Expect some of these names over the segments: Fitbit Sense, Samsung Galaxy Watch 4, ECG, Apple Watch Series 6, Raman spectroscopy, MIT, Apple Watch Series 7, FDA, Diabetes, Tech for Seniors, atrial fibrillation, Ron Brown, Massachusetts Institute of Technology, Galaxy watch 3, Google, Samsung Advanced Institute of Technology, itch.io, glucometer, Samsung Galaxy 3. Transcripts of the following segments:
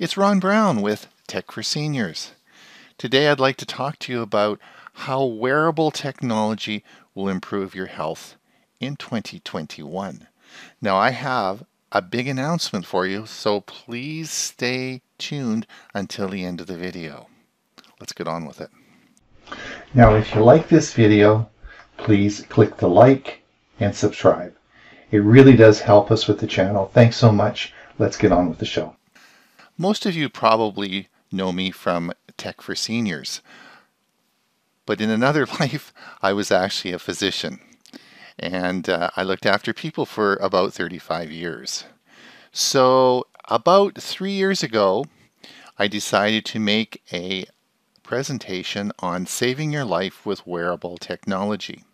It's Ron Brown with Tech for Seniors. Today I'd like to talk to you about how wearable technology will improve your health in 2021. Now I have a big announcement for you, so please stay tuned until the end of the video. Let's get on with it. Now if you like this video, please click the like and subscribe. It really does help us with the channel. Thanks so much. Let's get on with the show. Most of you probably know me from Tech for Seniors, but in another life, I was actually a physician, and I looked after people for about 35 years. So about 3 years ago, I decided to make a presentation on saving your life with wearable technology.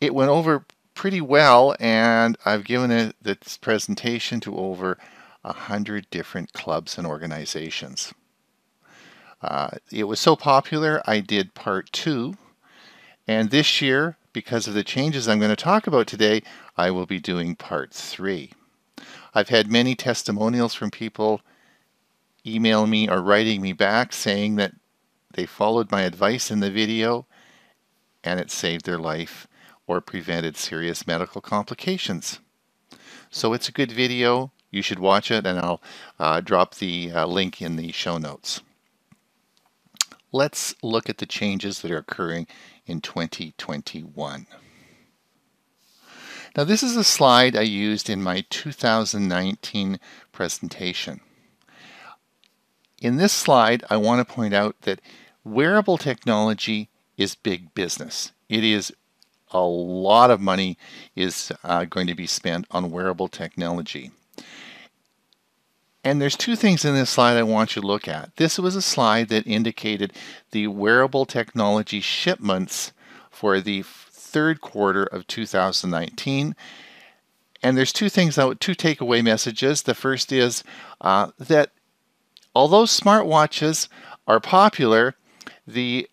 It went over pretty well, and I've given this presentation to over 100 different clubs and organizations. It was so popular, I did part 2, and this year, because of the changes I'm going to talk about today, I will be doing part 3. I've had many testimonials from people emailing me or writing me back saying that they followed my advice in the video and it saved their life or prevented serious medical complications. So it's a good video. You should watch it, and I'll drop the link in the show notes. Let's look at the changes that are occurring in 2021. Now, this is a slide I used in my 2019 presentation. In this slide, I want to point out that wearable technology is big business. It is a lot of money is going to be spent on wearable technology. And there's two things in this slide I want you to look at. This was a slide that indicated the wearable technology shipments for the third quarter of 2019. And there's two things, two takeaway messages. The first is that although smartwatches are popular, the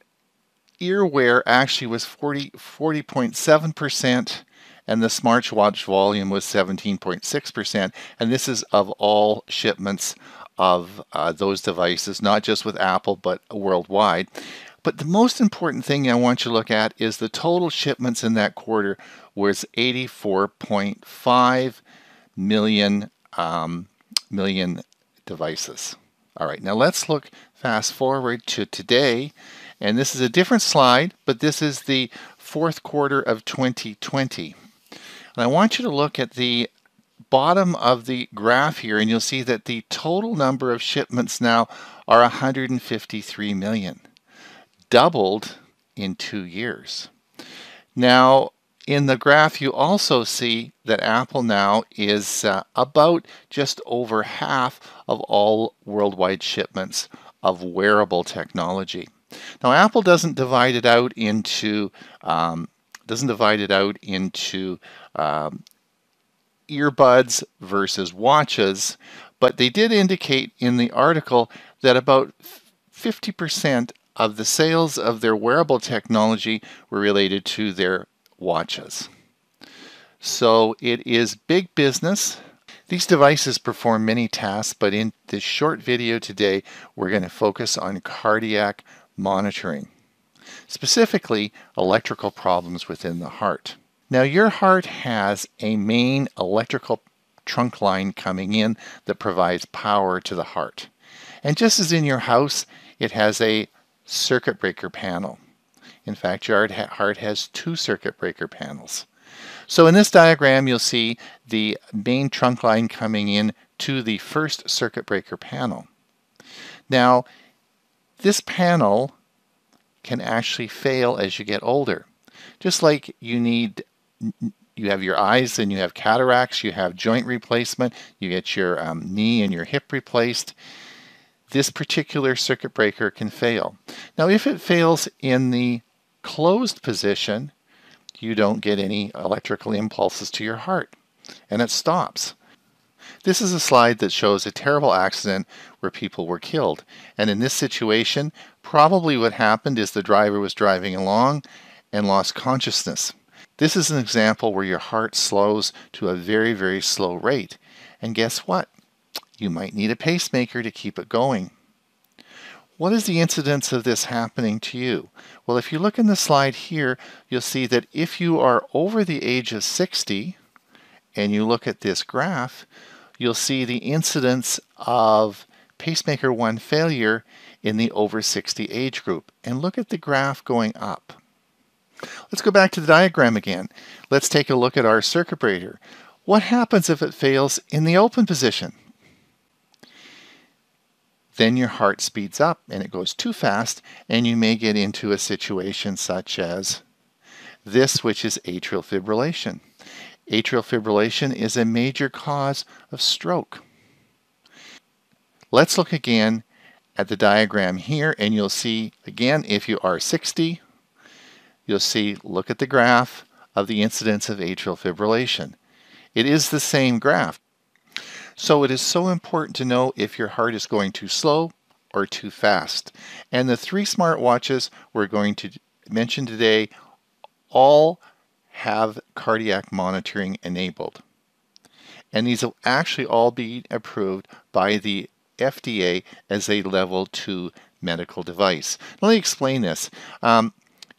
earwear actually was 40.7%. And the smartwatch volume was 17.6%, and this is of all shipments of those devices, not just with Apple, but worldwide. But the most important thing I want you to look at is the total shipments in that quarter was 84.5 million devices. All right, now let's look fast forward to today, and this is a different slide, but this is the fourth quarter of 2020. And I want you to look at the bottom of the graph here, and you'll see that the total number of shipments now are 153 million, doubled in 2 years. Now, in the graph, you also see that Apple now is about just over half of all worldwide shipments of wearable technology. Now, Apple doesn't divide it out into earbuds versus watches, but they did indicate in the article that about 50% of the sales of their wearable technology were related to their watches. So it is big business. These devices perform many tasks, but in this short video today, we're going to focus on cardiac monitoring, specifically electrical problems within the heart. Now, your heart has a main electrical trunk line coming in that provides power to the heart. And just as in your house, it has a circuit breaker panel. In fact, your heart has 2 circuit breaker panels. So in this diagram, you'll see the main trunk line coming in to the first circuit breaker panel. Now, this panel can actually fail as you get older. Just like you have your eyes and you have cataracts, you have joint replacement, you get your knee and your hip replaced, this particular circuit breaker can fail. Now, if it fails in the closed position, you don't get any electrical impulses to your heart, and it stops. This is a slide that shows a terrible accident where people were killed. And in this situation, probably what happened is the driver was driving along and lost consciousness. This is an example where your heart slows to a very, very slow rate. And guess what? You might need a pacemaker to keep it going. What is the incidence of this happening to you? Well, if you look in the slide here, you'll see that if you are over the age of 60 and you look at this graph, you'll see the incidence of pacemaker 1 failure in the over 60 age group. And look at the graph going up. Let's go back to the diagram again. Let's take a look at our circuit breaker. What happens if it fails in the open position? Then your heart speeds up and it goes too fast, and you may get into a situation such as this, which is atrial fibrillation. Atrial fibrillation is a major cause of stroke. Let's look again at the diagram here, and you'll see again, if you are 60, you'll see, look at the graph of the incidence of atrial fibrillation. It is the same graph. So it is so important to know if your heart is going too slow or too fast. And the three smartwatches we're going to mention today all have cardiac monitoring enabled. And these will actually all be approved by the FDA as a level 2 medical device. Let me explain this.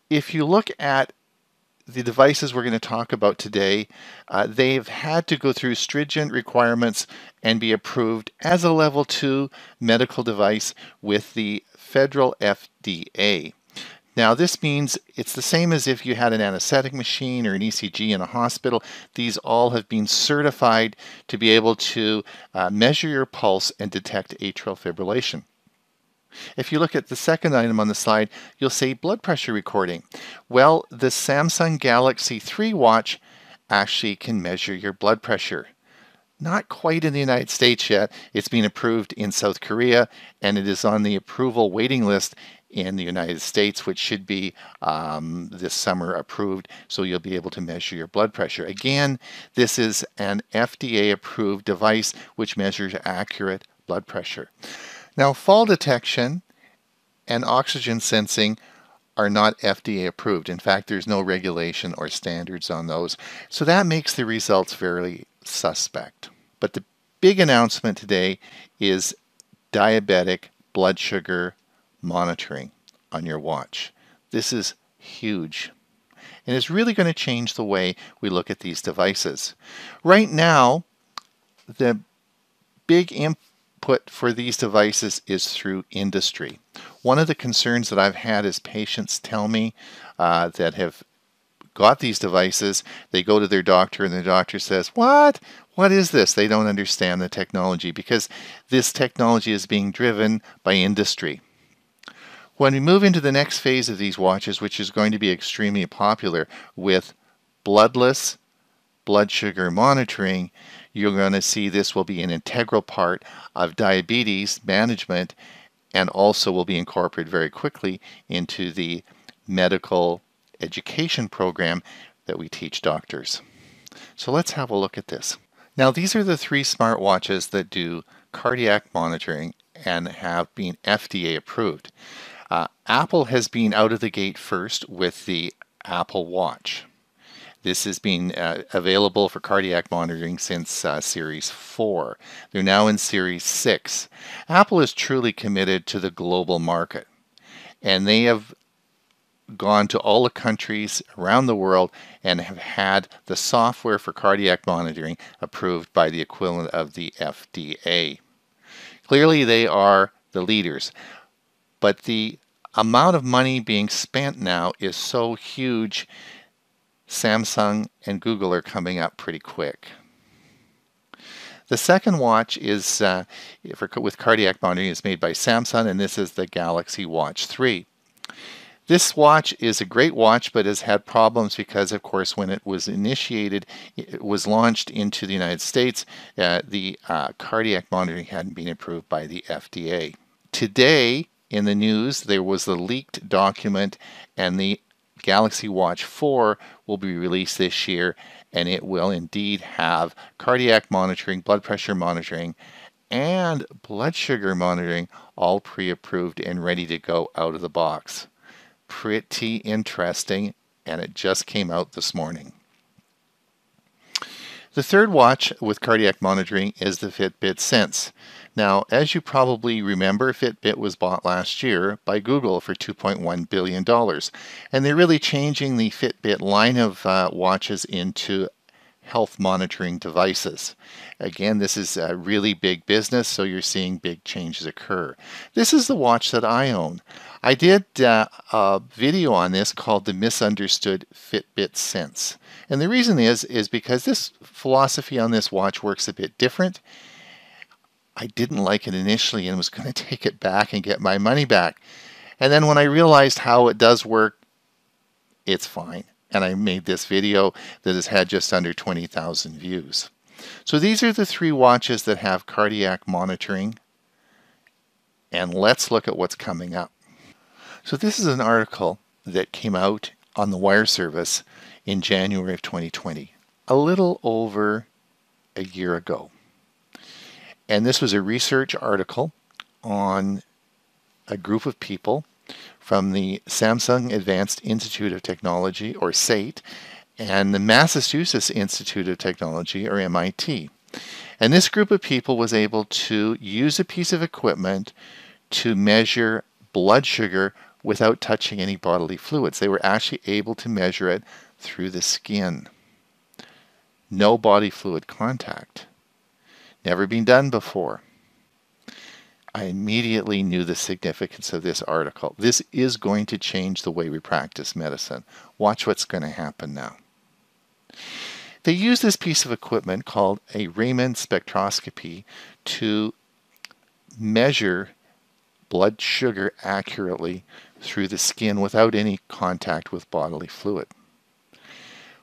If you look at the devices we're going to talk about today, they've had to go through stringent requirements and be approved as a level 2 medical device with the federal FDA. Now this means it's the same as if you had an anesthetic machine or an ECG in a hospital. These all have been certified to be able to measure your pulse and detect atrial fibrillation. If you look at the second item on the slide, you'll see blood pressure recording. Well, the Samsung Galaxy 3 watch actually can measure your blood pressure. Not quite in the United States yet. It's been approved in South Korea, and it is on the approval waiting list in the United States, which should be this summer approved, so you'll be able to measure your blood pressure. Again, this is an FDA-approved device which measures accurate blood pressure. Now, fall detection and oxygen sensing are not FDA approved. In fact, there's no regulation or standards on those. So that makes the results fairly suspect. But the big announcement today is diabetic blood sugar monitoring on your watch. This is huge. And it's really going to change the way we look at these devices. Right now, the big input for these devices is through industry. One of the concerns that I've had is patients tell me that have got these devices, they go to their doctor and their doctor says, "What? What is this?" They don't understand the technology because this technology is being driven by industry. When we move into the next phase of these watches, which is going to be extremely popular with bloodless blood sugar monitoring, you're going to see this will be an integral part of diabetes management and also will be incorporated very quickly into the medical education program that we teach doctors. So let's have a look at this. Now, these are the three smartwatches that do cardiac monitoring and have been FDA approved. Apple has been out of the gate first with the Apple Watch. This has been available for cardiac monitoring since Series 4. They're now in Series 6. Apple is truly committed to the global market, and they have gone to all the countries around the world and have had the software for cardiac monitoring approved by the equivalent of the FDA. Clearly, they are the leaders, but the amount of money being spent now is so huge. Samsung and Google are coming up pretty quick. The second watch is with cardiac monitoring is made by Samsung, and this is the Galaxy Watch 3. This watch is a great watch, but has had problems because, of course, when it was initiated, it was launched into the United States, the cardiac monitoring hadn't been approved by the FDA. Today, in the news, there was the leaked document, and the Galaxy Watch 4 will be released this year, and it will indeed have cardiac monitoring, blood pressure monitoring, and blood sugar monitoring all pre-approved and ready to go out of the box. Pretty interesting, and it just came out this morning. The third watch with cardiac monitoring is the Fitbit Sense. Now, as you probably remember, Fitbit was bought last year by Google for $2.1 billion. And they're really changing the Fitbit line of watches into health monitoring devices. Again, this is a really big business, so you're seeing big changes occur. This is the watch that I own. I did a video on this called The Misunderstood Fitbit Sense. And the reason is because this philosophy on this watch works a bit different. I didn't like it initially and was going to take it back and get my money back. And then when I realized how it does work, it's fine. And I made this video that has had just under 20,000 views. So these are the three watches that have cardiac monitoring. And let's look at what's coming up. So this is an article that came out on the Wire service in January of 2020, a little over a year ago. And this was a research article on a group of people from the Samsung Advanced Institute of Technology, or SATE, and the Massachusetts Institute of Technology, or MIT. And this group of people was able to use a piece of equipment to measure blood sugar without touching any bodily fluids. They were actually able to measure it through the skin. No body fluid contact. Never been done before. I immediately knew the significance of this article. This is going to change the way we practice medicine. Watch what's going to happen now. They use this piece of equipment called a Raman spectroscopy to measure blood sugar accurately through the skin without any contact with bodily fluid.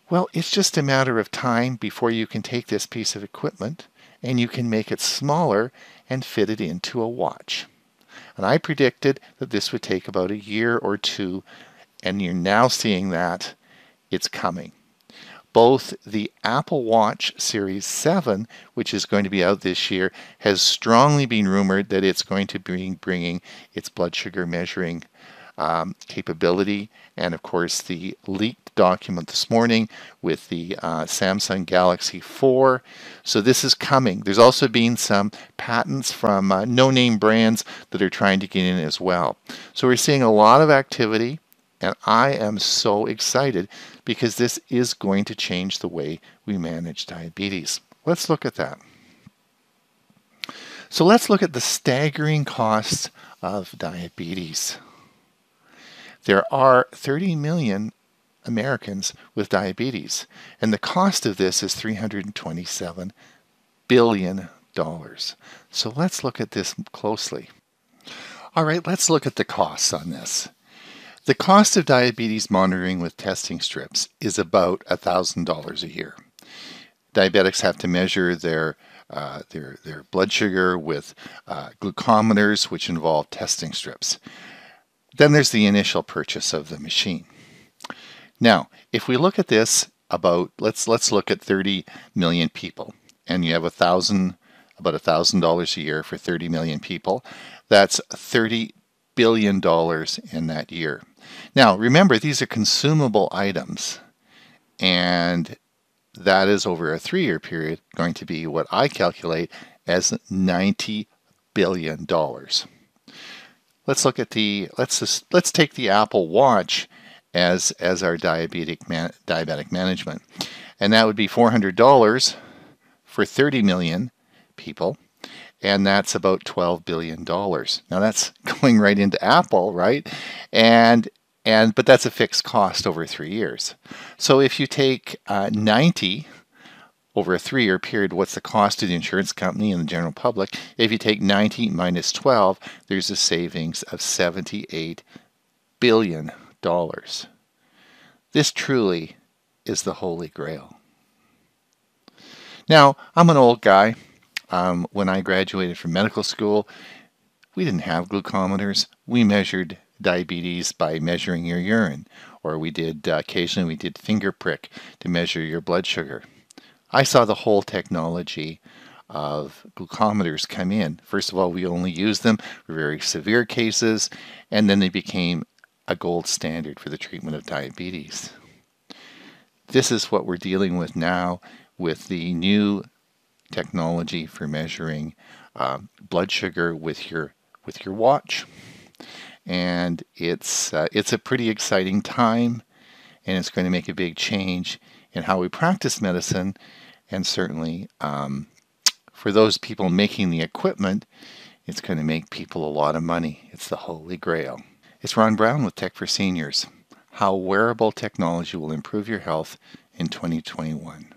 Well, it's just a matter of time before you can take this piece of equipment and you can make it smaller and fit it into a watch. And I predicted that this would take about a year or two, and you're now seeing that it's coming. Both the Apple Watch Series 7, which is going to be out this year, has strongly been rumored that it's going to be bringing its blood sugar measuring capability, and of course the leaked document this morning with the Samsung Galaxy 4. So this is coming. There's also been some patents from no-name brands that are trying to get in as well. So we're seeing a lot of activity, and I am so excited because this is going to change the way we manage diabetes. Let's look at that. So let's look at the staggering costs of diabetes. There are 30 million Americans with diabetes, and the cost of this is $327 billion. So let's look at this closely. All right, let's look at the costs on this. The cost of diabetes monitoring with testing strips is about $1,000 a year. Diabetics have to measure their blood sugar with glucometers, which involve testing strips. Then there's the initial purchase of the machine. Now, if we look at this, about let's look at 30 million people, and you have about $1,000 a year for 30 million people. That's $30 billion in that year. Now, remember, these are consumable items, and that is over a 3-year period going to be what I calculate as $90 billion. Let's look at the let's take the Apple Watch as our diabetic management, and that would be $400 for 30 million people, and that's about $12 billion. Now that's going right into Apple, right? But that's a fixed cost over 3 years. So if you take 90 over a 3-year period, what's the cost to the insurance company and the general public? If you take 90 minus 12, there's a savings of $78 billion. This truly is the holy grail. Now, I'm an old guy. When I graduated from medical school, we didn't have glucometers. We measured diabetes by measuring your urine, or we did occasionally we did finger prick to measure your blood sugar. I saw the whole technology of glucometers come in. First of all, we only used them for very severe cases, and then they became a gold standard for the treatment of diabetes. This is what we're dealing with now with the new technology for measuring blood sugar with your watch, and it's a pretty exciting time, and it's going to make a big change in how we practice medicine, and certainly for those people making the equipment, it's going to make people a lot of money. It's the Holy Grail. It's Ron Brown with Tech for Seniors. How wearable technology will improve your health in 2021.